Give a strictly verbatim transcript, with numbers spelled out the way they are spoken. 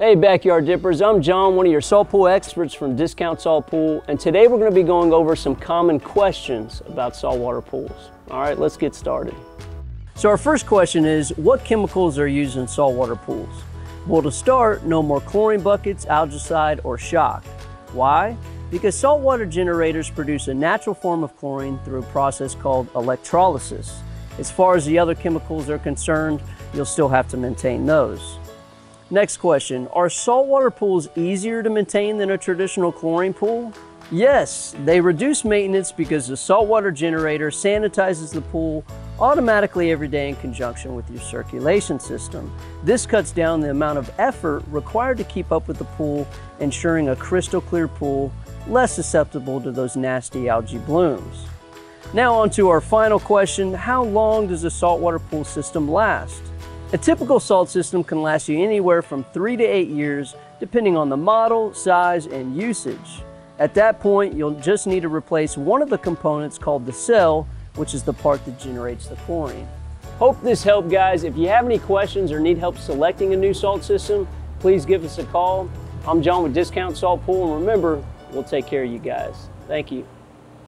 Hey Backyard Dippers, I'm John, one of your salt pool experts from Discount Salt Pool, and today we're going to be going over some common questions about saltwater pools. All right, let's get started. So our first question is, what chemicals are used in saltwater pools? Well, to start, no more chlorine buckets, algicide, or shock. Why? Because saltwater generators produce a natural form of chlorine through a process called electrolysis. As far as the other chemicals are concerned, you'll still have to maintain those. Next question, are saltwater pools easier to maintain than a traditional chlorine pool? Yes, they reduce maintenance because the saltwater generator sanitizes the pool automatically every day in conjunction with your circulation system. This cuts down the amount of effort required to keep up with the pool, ensuring a crystal clear pool less susceptible to those nasty algae blooms. Now on to our final question, how long does a saltwater pool system last? A typical salt system can last you anywhere from three to eight years, depending on the model, size, and usage. At that point, you'll just need to replace one of the components called the cell, which is the part that generates the chlorine. Hope this helped, guys. If you have any questions or need help selecting a new salt system, please give us a call. I'm John with Discount Salt Pool, and remember, we'll take care of you guys. Thank you.